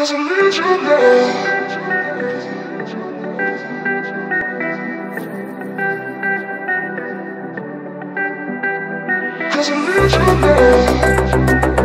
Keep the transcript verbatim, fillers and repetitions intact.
'Cause I need you now. 'Cause I need you now.